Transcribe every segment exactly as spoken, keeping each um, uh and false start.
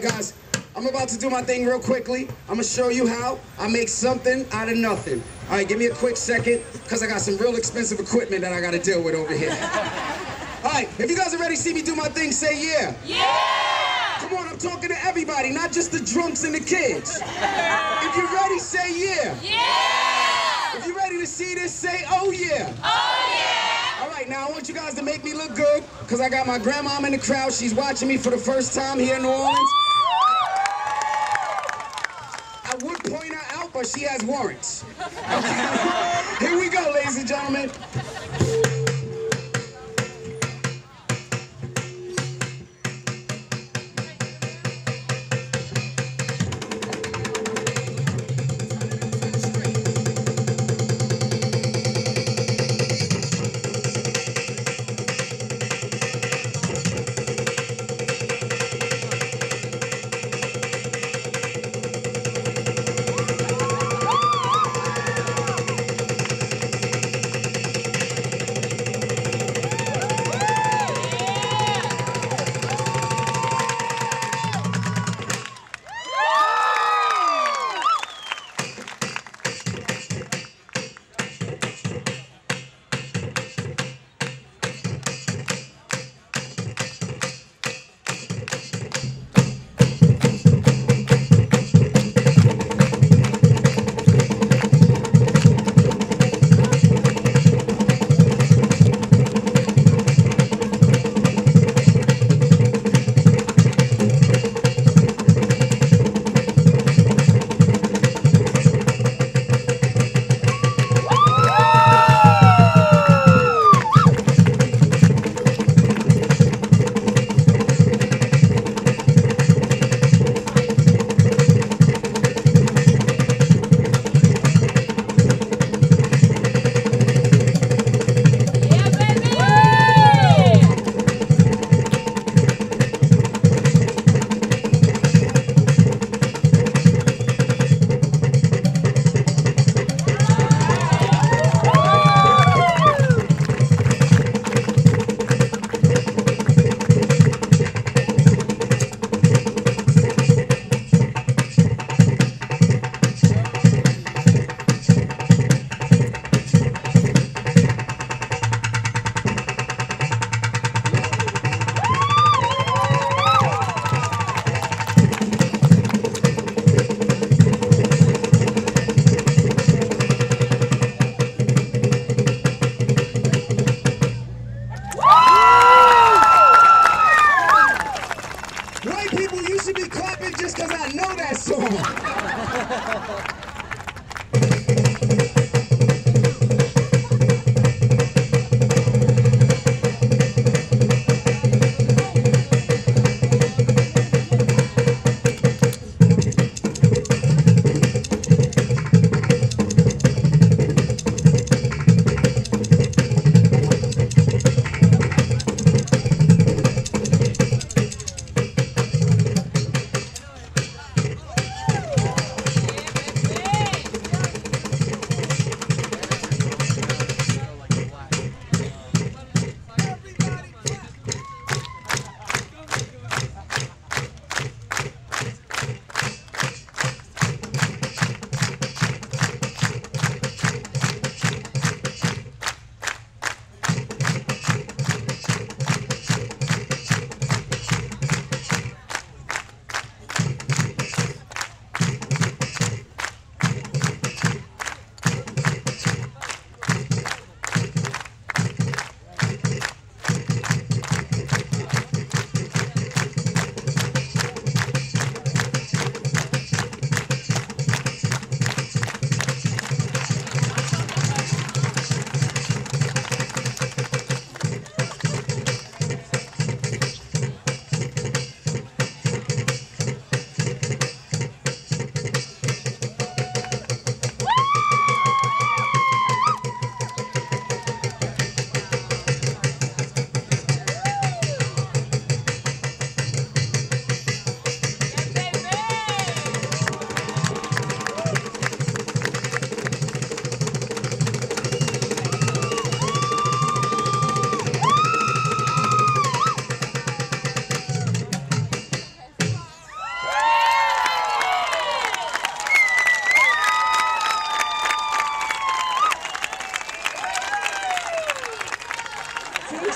right, guys, I'm about to do my thing real quickly. I'm gonna show you how I make something out of nothing. All right, give me a quick second, because I got some real expensive equipment that I gotta deal with over here. All right, if you guys already see me do my thing, say yeah. Yeah! Come on, I'm talking to everybody, not just the drunks and the kids. Yeah. If you're ready, say yeah. Yeah! If you're ready to see this, say oh yeah. Oh yeah! All right, now I want you guys to make me look good, because I got my grandmom in the crowd. She's watching me for the first time here in New Orleans. I would point her out, but she has warrants. Okay. Here we go, ladies and gentlemen.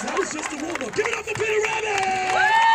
That was just a warm-up. Give it up for Peter Rabbit!